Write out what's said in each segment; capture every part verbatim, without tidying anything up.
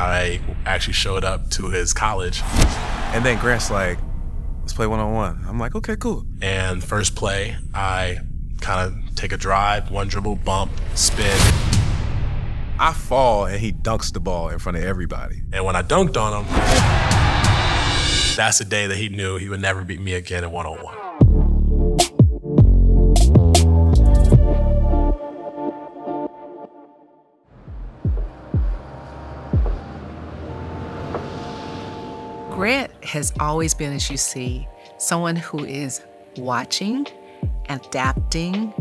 I actually showed up to his college. And then Grant's like, let's play one-on-one. I'm like, okay, cool. And first play, I kind of take a drive, one dribble, bump, spin. I fall and he dunks the ball in front of everybody. And when I dunked on him, that's the day that he knew he would never beat me again in one-on-one. Grant has always been, as you see, someone who is watching, adapting,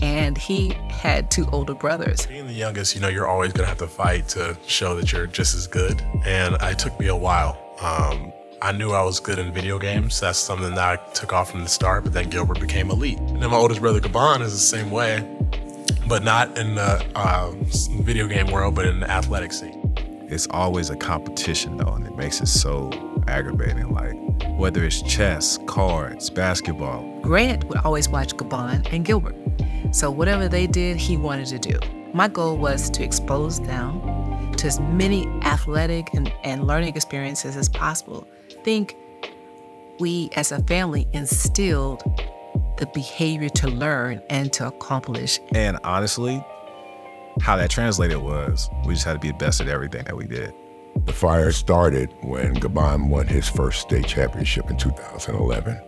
and he had two older brothers. Being the youngest, you know, you're always gonna have to fight to show that you're just as good. And it took me a while. Um, I knew I was good in video games. That's something that I took off from the start, but then Gilbert became elite. And then my oldest brother, Gabon, is the same way, but not in the uh, video game world, but in the athletic scene. It's always a competition though, and it makes it so aggravating, like whether it's chess, cards, basketball. Grant would always watch Gabon and Gilbert. So whatever they did, he wanted to do. My goal was to expose them to as many athletic and, and learning experiences as possible. I think we as a family instilled the behavior to learn and to accomplish. And honestly, how that translated was, we just had to be the best at everything that we did. The fire started when Gabon won his first state championship in two thousand eleven.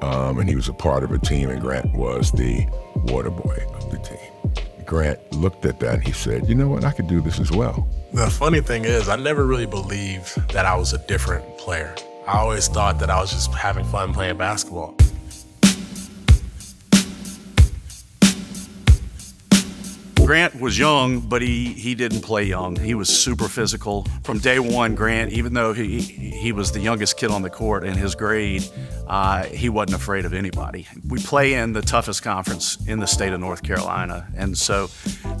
Um, and he was a part of a team, and Grant was the water boy of the team. Grant looked at that and he said, you know what, I could do this as well. The funny thing is, I never really believed that I was a different player. I always thought that I was just having fun playing basketball. Grant was young, but he, he didn't play young. He was super physical. From day one, Grant, even though he, he was the youngest kid on the court in his grade, uh, he wasn't afraid of anybody. We play in the toughest conference in the state of North Carolina. And so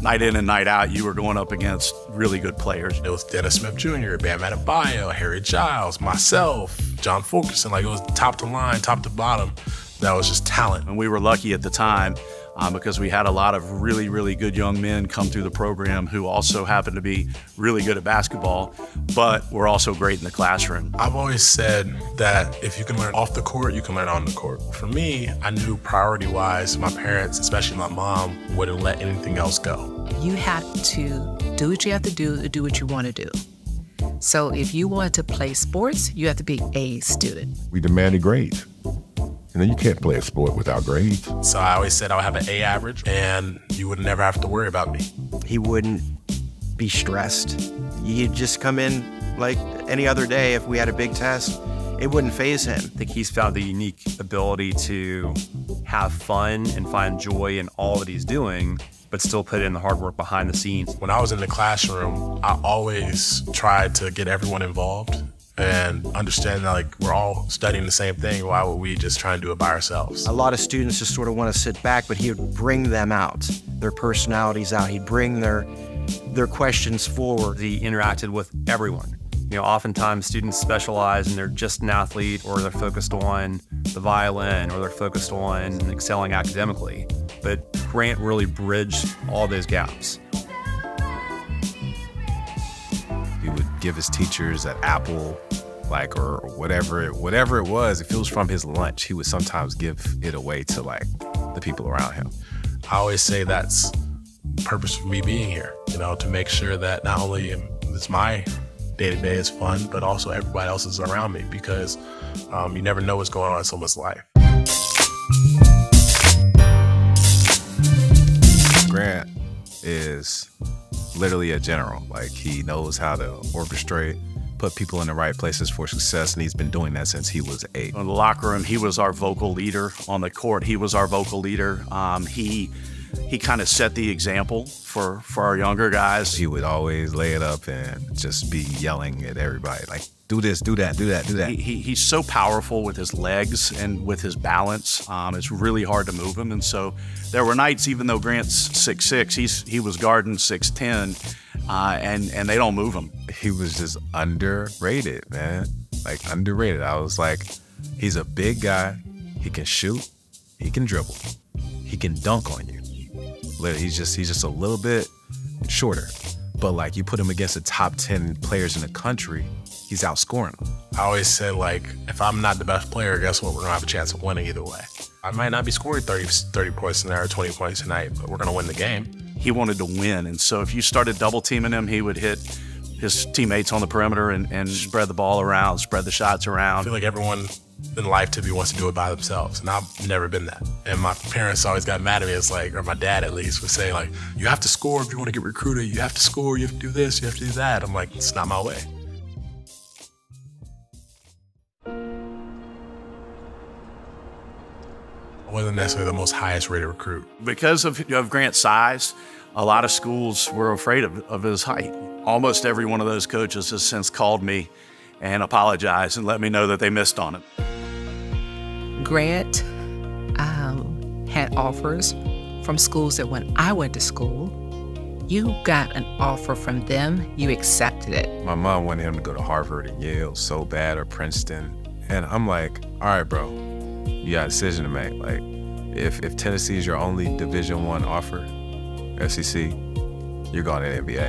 night in and night out, you were going up against really good players. It was Dennis Smith Junior, Bam Adebayo, Harry Giles, myself, John Fulkerson. Like, it was top to line, top to bottom. That was just talent. And we were lucky at the time Um, because we had a lot of really, really good young men come through the program who also happened to be really good at basketball, but were also great in the classroom. I've always said that if you can learn off the court, you can learn on the court. For me, I knew priority-wise, my parents, especially my mom, wouldn't let anything else go. You have to do what you have to do to do what you want to do. So if you want to play sports, you have to be a student. We demanded grades. And then you can't play a sport without grades. So I always said I would have an A average and you would never have to worry about me. He wouldn't be stressed. He'd just come in like any other day. If we had a big test, it wouldn't faze him. I think he's found the unique ability to have fun and find joy in all that he's doing, but still put in the hard work behind the scenes. When I was in the classroom, I always tried to get everyone involved and understand that, like, we're all studying the same thing. Why would we just try and do it by ourselves? A lot of students just sort of want to sit back, but he would bring them out, their personalities out. He'd bring their, their questions forward. He interacted with everyone. You know, oftentimes students specialize and they're just an athlete, or they're focused on the violin, or they're focused on excelling academically. But Grant really bridged all those gaps. Give his teachers an apple, like, or whatever it, whatever it was. If it was from his lunch, he would sometimes give it away to, like, the people around him. I always say that's the purpose for me being here, you know, to make sure that not only is my day-to-day is fun, but also everybody else is around me, because um, you never know what's going on in someone's life. Grant is literally a general. Like, he knows how to orchestrate, put people in the right places for success, and he's been doing that since he was eight. In the locker room, he was our vocal leader. On the court, he was our vocal leader. Um, he he kind of set the example for, for our younger guys. He would always lay it up and just be yelling at everybody, like, do this, do that, do that, do that. He, he, he's so powerful with his legs and with his balance. Um, it's really hard to move him. And so there were nights, even though Grant's six six, he's, he was guarding six ten, uh, and, and they don't move him. He was just underrated, man. Like, underrated. I was like, he's a big guy. He can shoot. He can dribble. He can dunk on you. Literally, he's just, he's just a little bit shorter, But like you put him against the top ten players in the country, he's outscoring them. I always said, like, if I'm not the best player, guess what? We're gonna have a chance of winning either way. I might not be scoring thirty, thirty points tonight or twenty points tonight, but we're gonna win the game. He wanted to win, and so if you started double teaming him, he would hit his teammates on the perimeter and, and spread the ball around, spread the shots around. I feel like everyone in life typically wants to do it by themselves, and I've never been that. And my parents always got mad at me. It's like, or my dad at least would say, like, you have to score if you want to get recruited. You have to score. You have to do this. You have to do that. I'm like, it's not my way. I wasn't necessarily the most highest rated recruit. Because of, of Grant's size, a lot of schools were afraid of, of his height. Almost every one of those coaches has since called me and apologized and let me know that they missed on it. Grant um, had offers from schools that when I went to school, you got an offer from them, you accepted it. My mom wanted him to go to Harvard and Yale so bad, or Princeton. And I'm like, all right, bro, you got a decision to make. Like, if, if Tennessee is your only Division One offer, S E C, you're going to the N B A,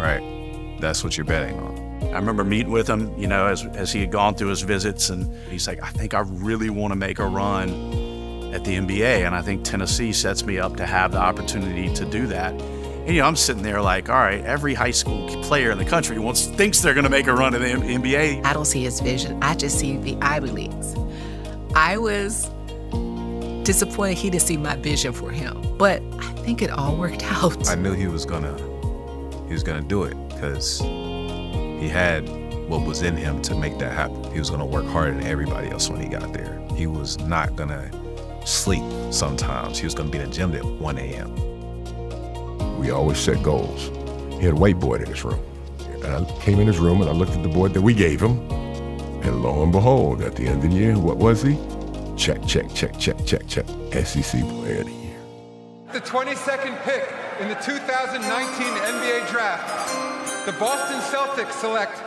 right? That's what you're betting on. I remember meeting with him, you know, as, as he had gone through his visits, and he's like, I think I really want to make a run at the N B A, and I think Tennessee sets me up to have the opportunity to do that. And, you know, I'm sitting there like, all right, every high school player in the country wants, thinks they're going to make a run at the N B A. I don't see his vision. I just see the Ivy Leagues. I was disappointed he didn't see my vision for him, but I think it all worked out. I knew he was going to, he was going to do it, because he had what was in him to make that happen. He was gonna work harder than everybody else when he got there. He was not gonna sleep sometimes. He was gonna be in the gym at one A M We always set goals. He had a whiteboard in his room. And I came in his room and I looked at the board that we gave him. And lo and behold, at the end of the year, what was he? Check, check, check, check, check, check. S E C Player of the Year. The twenty-second pick in the two thousand nineteen N B A Draft, the Boston Celtics select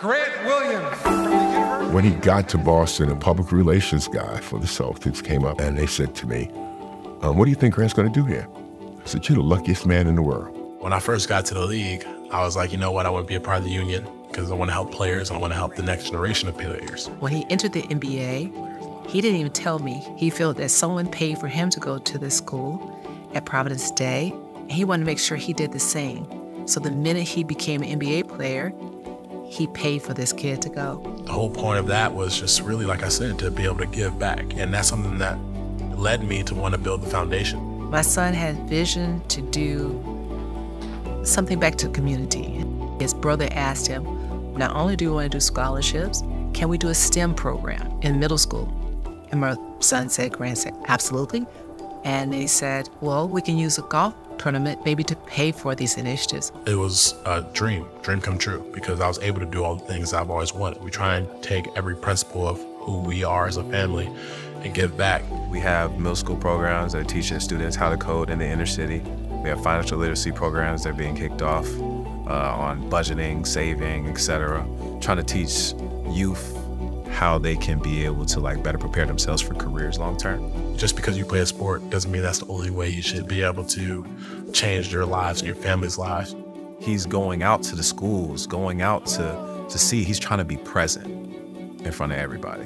Grant Williams from the University. When he got to Boston, a public relations guy for the Celtics came up and they said to me, um, what do you think Grant's gonna do here? I said, you're the luckiest man in the world. When I first got to the league, I was like, you know what, I wanna be a part of the union because I wanna help players and I wanna help the next generation of players. When he entered the N B A, he didn't even tell me. He felt that someone paid for him to go to this school at Providence Day, and he wanted to make sure he did the same. So the minute he became an N B A player, he paid for this kid to go. The whole point of that was just really, like I said, to be able to give back. And that's something that led me to want to build the foundation. My son had vision to do something back to the community. His brother asked him, not only do you want to do scholarships, can we do a STEM program in middle school? And my son said, Grant said, absolutely. And they said, well, we can use a golf tournament maybe to pay for these initiatives. It was a dream, dream come true, because I was able to do all the things I've always wanted. We try and take every principle of who we are as a family and give back. We have middle school programs that are teaching students how to code in the inner city. We have financial literacy programs that are being kicked off uh, on budgeting, saving, et cetera, trying to teach youth how they can be able to like better prepare themselves for careers long term. Just because you play a sport doesn't mean that's the only way you should be able to change your lives and your family's lives. He's going out to the schools, going out to, to see, he's trying to be present in front of everybody.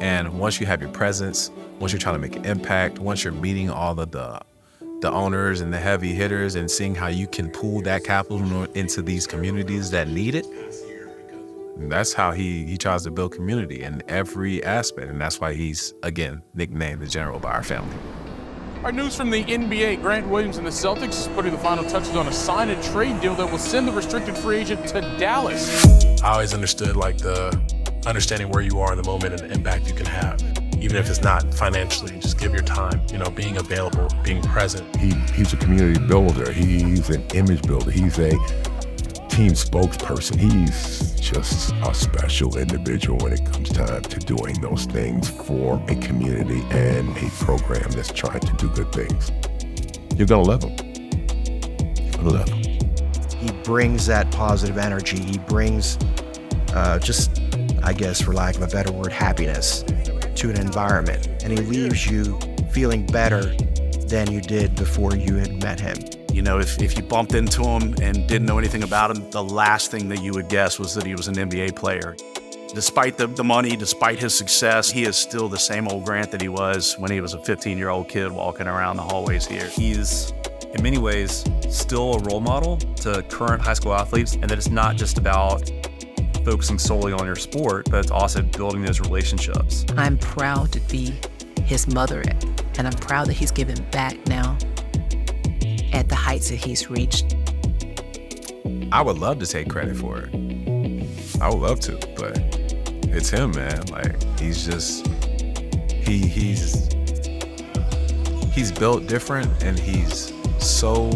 And once you have your presence, once you're trying to make an impact, once you're meeting all of the, the owners and the heavy hitters and seeing how you can pool that capital into these communities that need it, and that's how he, he tries to build community in every aspect, and that's why he's, again, nicknamed the General by our family. Our news from the N B A, Grant Williams and the Celtics putting the final touches on a sign and trade deal that will send the restricted free agent to Dallas. I always understood like the understanding where you are in the moment and the impact you can have. Even if it's not financially, just give your time, you know, being available, being present. He, he's a community builder, he's an image builder, he's a team spokesperson. He's just a special individual when it comes time to doing those things for a community and a program that's trying to do good things. You're gonna love him. You're gonna love him. He brings that positive energy. He brings uh, just, I guess, for lack of a better word, happiness to an environment. And he leaves you feeling better than you did before you had met him. You know, if, if you bumped into him and didn't know anything about him, the last thing that you would guess was that he was an N B A player. Despite the, the money, despite his success, he is still the same old Grant that he was when he was a fifteen-year-old kid walking around the hallways here. He's, in many ways, still a role model to current high school athletes, and that it's not just about focusing solely on your sport, but it's also building those relationships. I'm proud to be his mother, and I'm proud that he's giving back now at the heights that he's reached. I would love to take credit for it. I would love to, but it's him, man. Like, he's just, he he's, he's built different, and he's so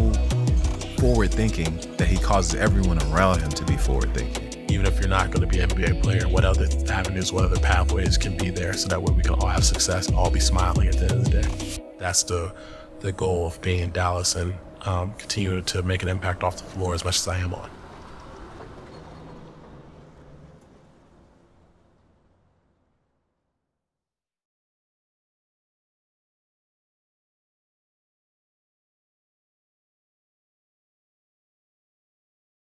forward-thinking that he causes everyone around him to be forward-thinking. Even if you're not going to be an N B A player, what other avenues, what other pathways can be there so that way we can all have success and all be smiling at the end of the day. That's the, the goal of being in Dallas and um, continuing to make an impact off the floor as much as I am on.